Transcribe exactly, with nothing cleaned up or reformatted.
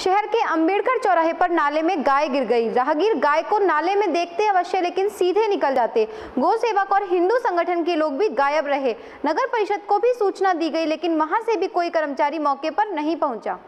शहर के अंबेडकर चौराहे पर नाले में गाय गिर गई। राहगीर गाय को नाले में देखते अवश्य लेकिन सीधे निकल जाते। गौ सेवक और हिंदू संगठन के लोग भी गायब रहे। नगर परिषद को भी सूचना दी गई लेकिन वहां से भी कोई कर्मचारी मौके पर नहीं पहुंचा।